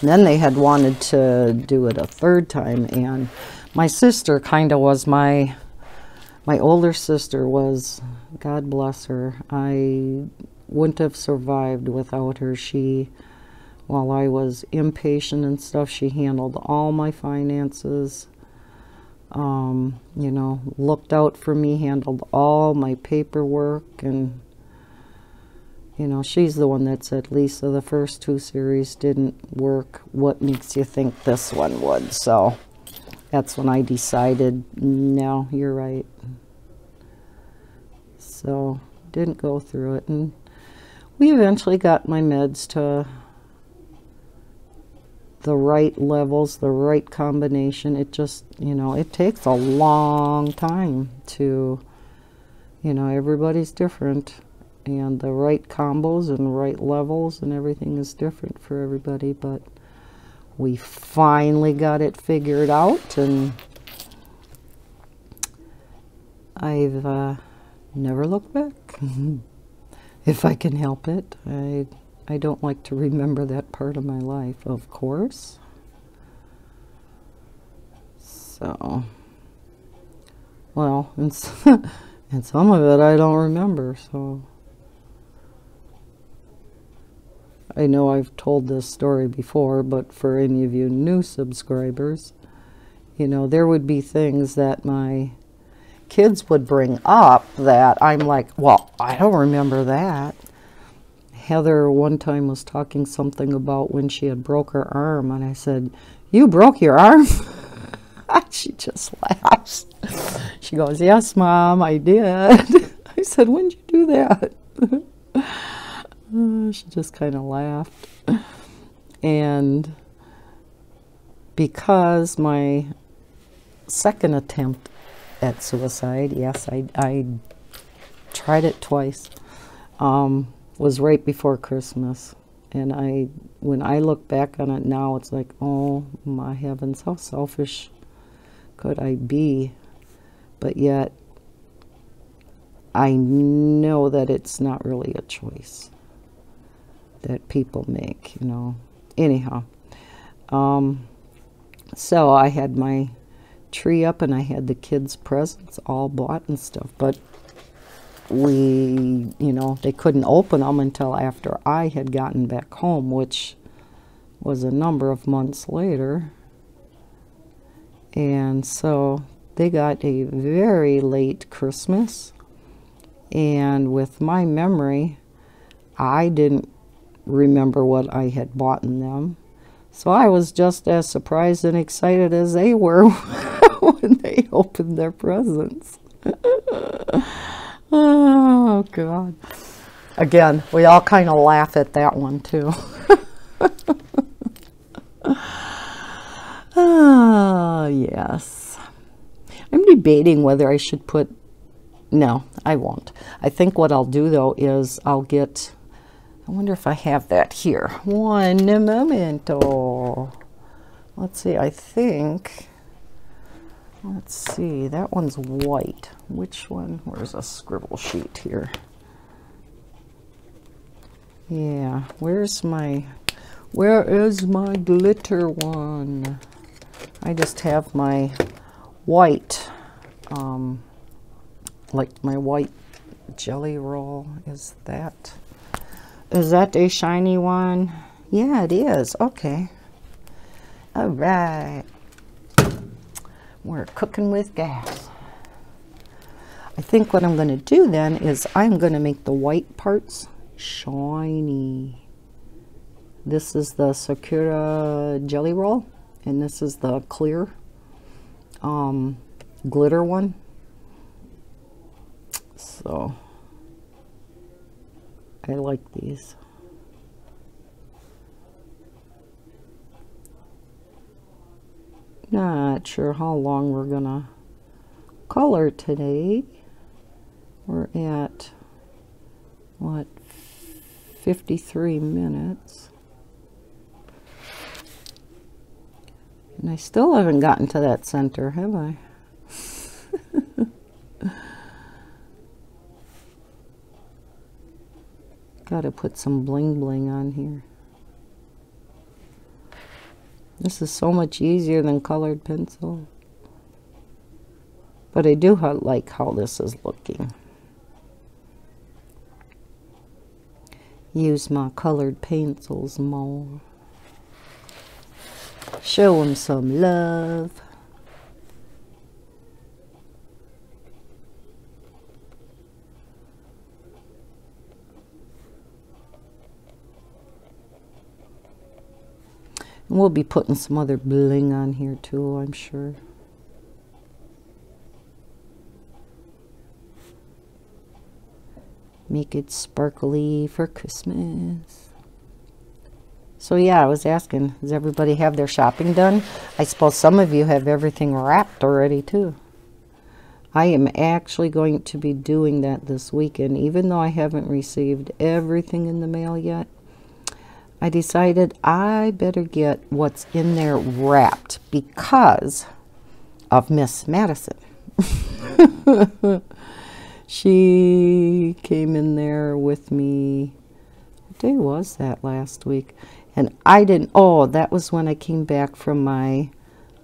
Then they had wanted to do it a third time, and my sister kind of was my, my older sister was, God bless her, I wouldn't have survived without her. She, while I was impatient and stuff, she handled all my finances, um, you know, looked out for me, handled all my paperwork, and, you know, she's the one that said, Lisa, the first two series didn't work. What makes you think this one would? So that's when I decided, no, you're right. So didn't go through it, and we eventually got my meds to the right levels, the right combination. It just, you know, it takes a long time to, you know, everybody's different, and the right combos and right levels and everything is different for everybody, but we finally got it figured out, and I've uh, never looked back. If I can help it, I I don't like to remember that part of my life, of course. So, well, and, and some of it I don't remember, so. I know I've told this story before, but for any of you new subscribers, you know, there would be things that my kids would bring up that I'm like, well, I don't remember that. Heather one time was talking something about when she had broke her arm, and I said, you broke your arm? She just laughs. She goes, yes, Mom, I did. I said, when'd you do that? Uh, she just kind of laughed. And because my second attempt at suicide, yes, I, I tried it twice, um, was right before Christmas. And I, when I look back on it now, it's like, oh my heavens, how selfish could I be? But yet, I know that it's not really a choice that people make, you know. Anyhow, um, so I had my tree up and I had the kids' presents all bought and stuff, but we, you know, they couldn't open them until after I had gotten back home, which was a number of months later. And so they got a very late Christmas, and with my memory, I didn't remember what I had bought them. So I was just as surprised and excited as they were when they opened their presents. Oh, God. Again, we all kind of laugh at that one, too. Ah, yes. I'm debating whether I should put... No, I won't. I think what I'll do, though, is I'll get... I wonder if I have that here. One momento. Let's see, I think, let's see, that one's white. Which one? Where's a scribble sheet here? Yeah, where's my, where is my glitter one? I just have my white, um, like my white jelly roll. Is that... Is that a shiny one? Yeah, it is. Okay. All right. We're cooking with gas. I think what I'm going to do then is I'm going to make the white parts shiny. This is the Sakura Gelly Roll, and this is the clear um, glitter one. So... I like these. Not sure how long we're gonna color today. We're at, what, fifty-three minutes. And I still haven't gotten to that center, have I? Got to put some bling bling on here. This is so much easier than colored pencil. But I do like how this is looking. Use my colored pencils more. Show them some love. And we'll be putting some other bling on here too, I'm sure. Make it sparkly for Christmas. So yeah, I was asking, does everybody have their shopping done? I suppose some of you have everything wrapped already too. I am actually going to be doing that this weekend, even though I haven't received everything in the mail yet. I decided I better get what's in there wrapped because of Miss Madison. She came in there with me. What day was that last week? And I didn't, oh, that was when I came back from my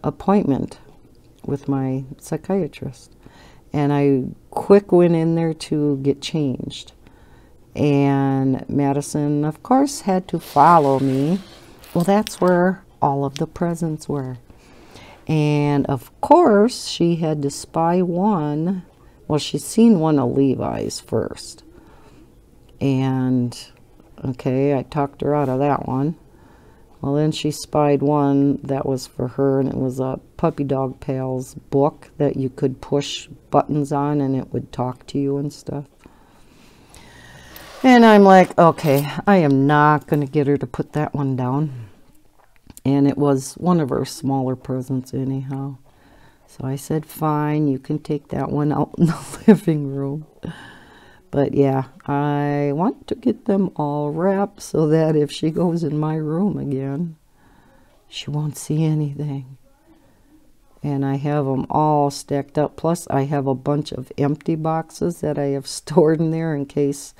appointment with my psychiatrist. and I quick went in there to get changed. And Madison, of course, had to follow me. Well, that's where all of the presents were. And, of course, she had to spy one. Well, she'd seen one of Levi's first. And, okay, I talked her out of that one. Well, then she spied one that was for her, and it was a Puppy Dog Pals book that you could push buttons on, and it would talk to you and stuff. And I'm like, okay, I am not going to get her to put that one down. And it was one of her smaller presents anyhow. So I said, fine, you can take that one out in the living room. But yeah, I want to get them all wrapped so that if she goes in my room again, she won't see anything. And I have them all stacked up. Plus, I have a bunch of empty boxes that I have stored in there in case...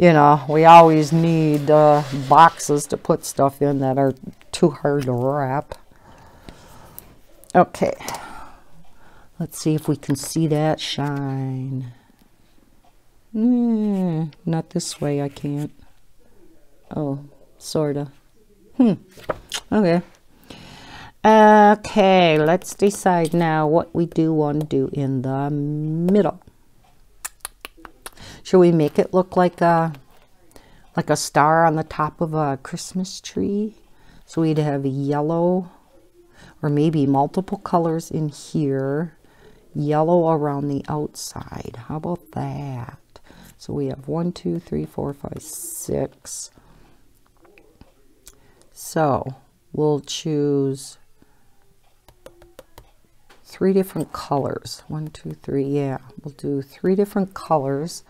You know, we always need uh, boxes to put stuff in that are too hard to wrap. Okay. Let's see if we can see that shine. Mm, not this way, I can't. Oh, sorta. Hmm. Okay. Okay, let's decide now what we do want to do in the middle. Should we make it look like a, like a star on the top of a Christmas tree? So we'd have yellow, or maybe multiple colors in here. Yellow around the outside. How about that? So we have one, two, three, four, five, six. So we'll choose three different colors. One, two, three, yeah. We'll do three different colors.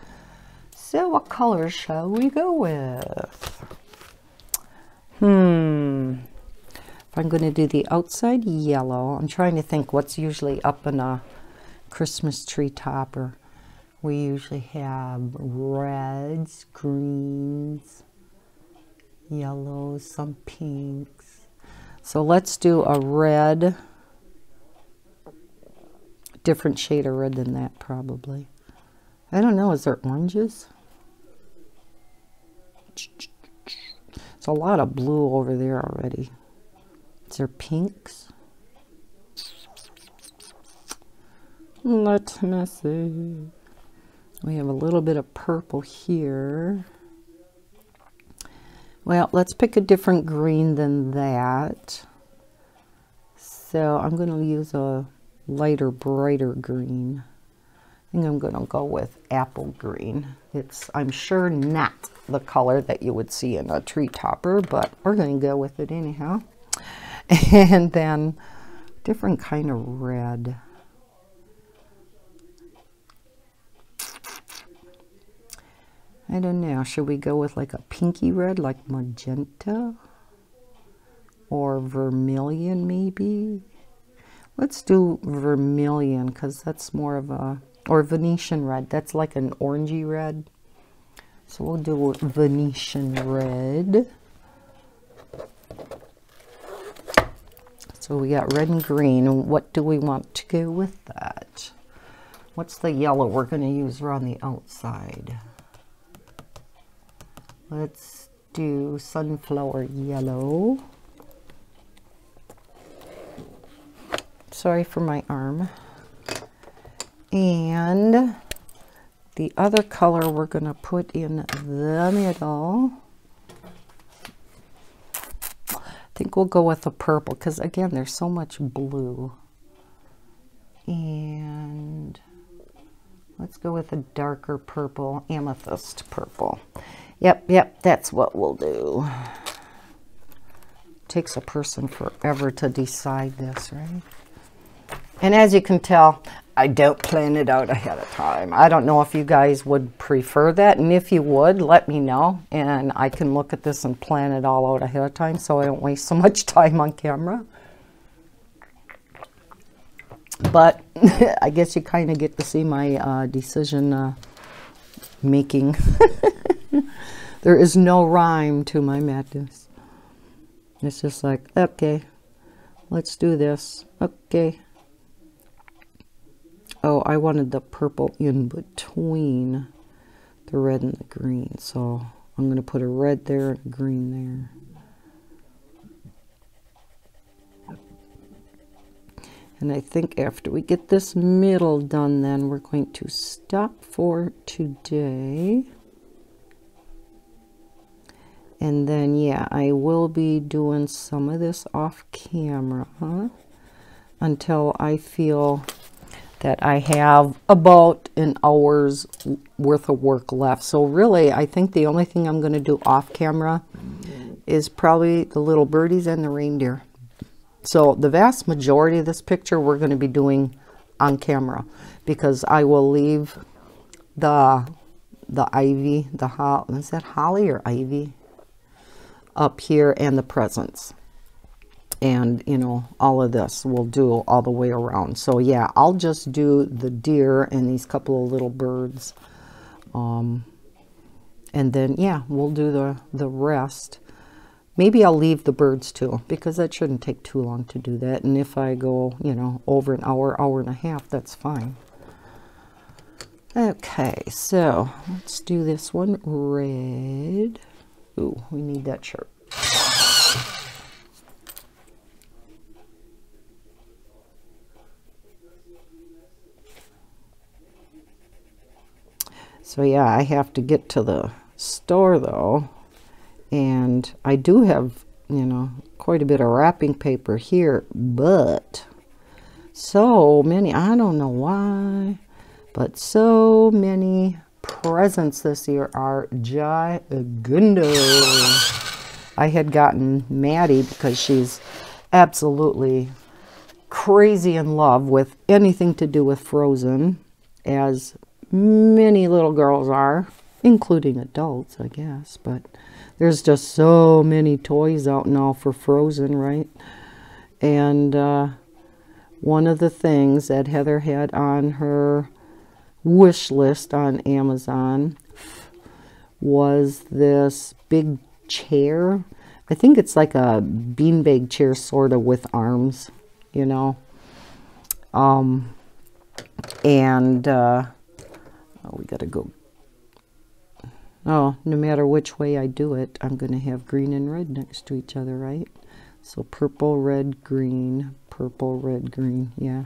So what color shall we go with? Hmm. If I'm going to do the outside yellow, I'm trying to think what's usually up in a Christmas tree topper. We usually have reds, greens, yellows, some pinks. So let's do a red, different shade of red than that probably. I don't know, is there oranges? It's a lot of blue over there already. Is there pinks? Let's messy. We have a little bit of purple here. Well, let's pick a different green than that. So I'm going to use a lighter, brighter green. I think I'm going to go with apple green. It's, I'm sure, not the color that you would see in a tree topper, but we're going to go with it anyhow. And then different kind of red. I don't know. Should we go with like a pinky red, like magenta? Or vermilion maybe? Let's do vermilion because that's more of a... Or Venetian red. That's like an orangey red. So we'll do Venetian red. So we got red and green. And what do we want to go with that? What's the yellow we're going to use around the outside? Let's do sunflower yellow. Sorry for my arm. And the other color we're going to put in the middle. I think we'll go with the purple because, again, there's so much blue. And let's go with a darker purple, amethyst purple. Yep, yep, that's what we'll do. Takes a person forever to decide this, right? And as you can tell, I don't plan it out ahead of time. I don't know if you guys would prefer that. And if you would, let me know. And I can look at this and plan it all out ahead of time so I don't waste so much time on camera. But I guess you kind of get to see my uh, decision uh, making. There is no rhyme to my madness. It's just like, okay, let's do this. Okay. Oh, I wanted the purple in between the red and the green, so I'm going to put a red there and a green there. And I think after we get this middle done, then we're going to stop for today. And then, yeah, I will be doing some of this off camera huh? until I feel that I have about an hour's worth of work left. So really, I think the only thing I'm going to do off camera is probably the little birdies and the reindeer. So the vast majority of this picture we're going to be doing on camera, because I will leave the the ivy, the ho is that holly or ivy up here, and the presents, and you know, all of this we'll do all the way around. So yeah, I'll just do the deer and these couple of little birds, um, and then yeah, we'll do the the rest. Maybe I'll leave the birds too, because that shouldn't take too long to do that. And if I go, you know, over an hour, hour and a half, that's fine. Okay, so let's do this one red. Ooh, we need that shirt. So yeah, I have to get to the store though. And I do have, you know, quite a bit of wrapping paper here, but so many, I don't know why, but so many presents this year are gigundo. I had gotten Maddie, because she's absolutely crazy in love with anything to do with Frozen, as many little girls are, including adults, I guess, but there's just so many toys out now for Frozen, right? And uh, one of the things that Heather had on her wish list on Amazon was this big chair. I think it's like a beanbag chair, sort of, with arms, you know. Um, and uh, oh, we got to go. Oh, no matter which way I do it, I'm going to have green and red next to each other, right? So purple, red, green, purple, red, green, yeah.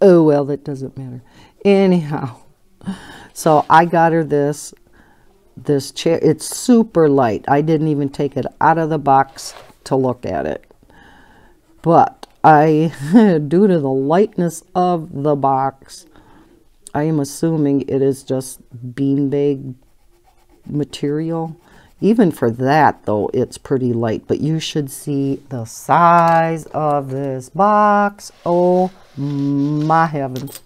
Oh, well, that doesn't matter. Anyhow, so I got her this, this chair. It's super light. I didn't even take it out of the box to look at it. But I, due to the lightness of the box, I am assuming it is just beanbag material. Even for that though, it's pretty light, but you should see the size of this box. Oh my heavens.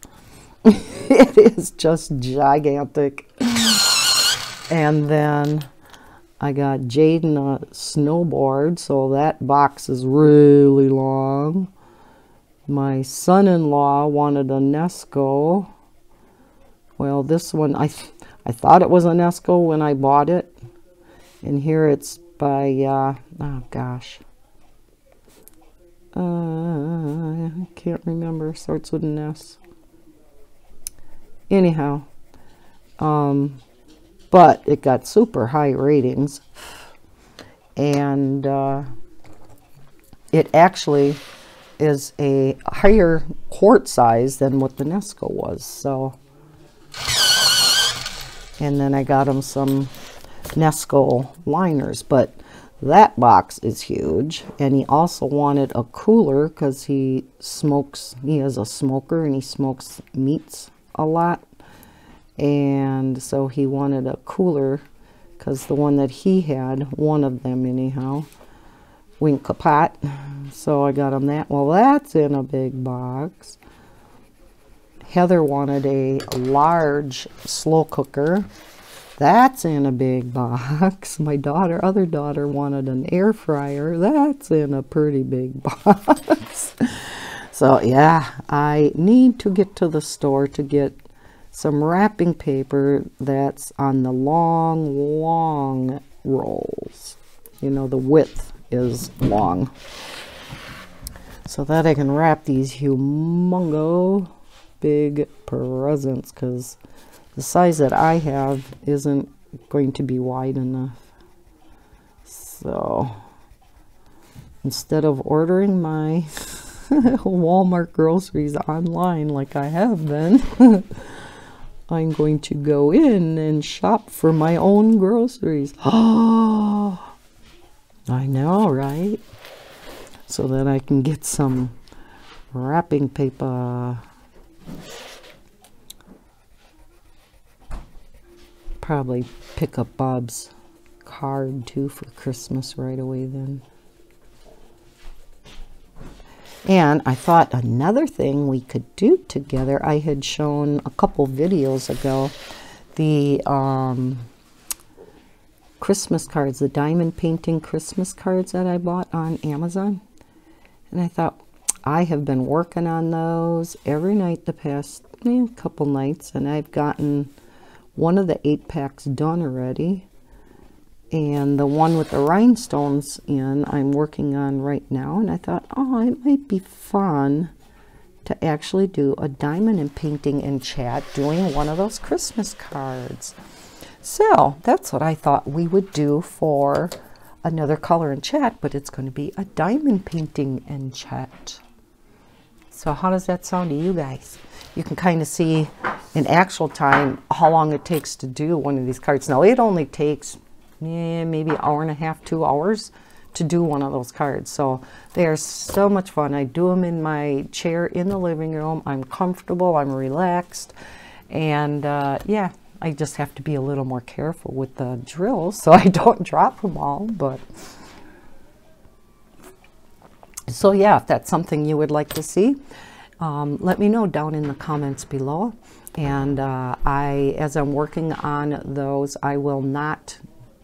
It is just gigantic. And then I got Jaden a snowboard, so that box is really long. My son-in-law wanted a Nesco. Well, this one, I think I thought it was a Nesco when I bought it. And here it's by, uh, oh gosh. Uh, I can't remember. Starts with an S. Anyhow. Um, but it got super high ratings. And uh, it actually is a higher quart size than what the Nesco was. So... And then I got them some Nesco liners, but that box is huge. And he also wanted a cooler, because he smokes, he is a smoker, and he smokes meats a lot. And so he wanted a cooler, because the one that he had, one of them anyhow, went kaput. So I got him that. Well, that's in a big box. Heather wanted a large slow cooker. That's in a big box. My daughter, other daughter, wanted an air fryer. That's in a pretty big box. So yeah, I need to get to the store to get some wrapping paper that's on the long, long rolls. You know, the width is long. So that I can wrap these humongo big presents, because the size that I have isn't going to be wide enough. So instead of ordering my Walmart groceries online like I have been, I'm going to go in and shop for my own groceries. Oh, I know, right? So then I can get some wrapping paper. Probably pick up Bob's card too for Christmas right away then. And I thought another thing we could do together, I had shown a couple videos ago, the um, Christmas cards, the diamond painting Christmas cards that I bought on Amazon. And I thought, I have been working on those every night the past eh, couple nights, and I've gotten one of the eight packs done already. And the one with the rhinestones in, I'm working on right now. And I thought, oh, it might be fun to actually do a diamond and painting and chat doing one of those Christmas cards. So that's what I thought we would do for another color and chat, but it's going to be a diamond painting and chat. So how does that sound to you guys? You can kind of see in actual time how long it takes to do one of these cards. Now it only takes yeah, maybe an hour and a half, two hours to do one of those cards. So they are so much fun. I do them in my chair in the living room. I'm comfortable, I'm relaxed. And uh, yeah, I just have to be a little more careful with the drills so I don't drop them all. But so yeah, if that's something you would like to see, um, let me know down in the comments below. And uh, I, as I'm working on those, I will not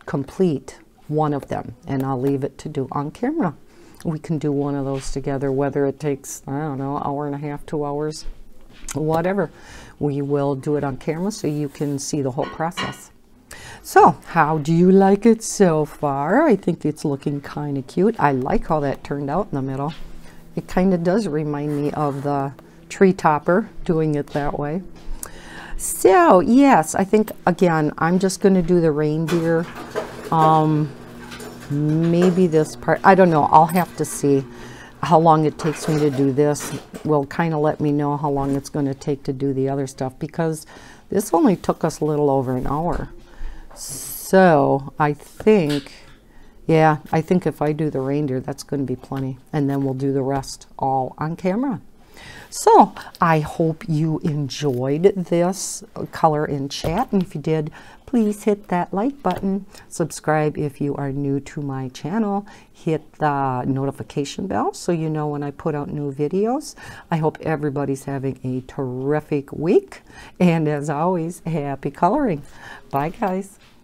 complete one of them, and I'll leave it to do on camera. We can do one of those together, whether it takes, I don't know, hour and a half, two hours, whatever. We will do it on camera so you can see the whole process. So how do you like it so far? I think it's looking kind of cute. I like how that turned out in the middle. It kind of does remind me of the tree topper, doing it that way. So yes, I think again I'm just going to do the reindeer, um maybe this part, I don't know. I'll have to see how long it takes me to do this. Will kind of let me know how long it's going to take to do the other stuff, because this only took us a little over an hour. So I think, yeah, I think if I do the reindeer, that's going to be plenty, and then we'll do the rest all on camera. So I hope you enjoyed this color in chat, and if you did, please hit that like button, subscribe if you are new to my channel, hit the notification bell so you know when I put out new videos. I hope everybody's having a terrific week, and as always, happy coloring. Bye guys.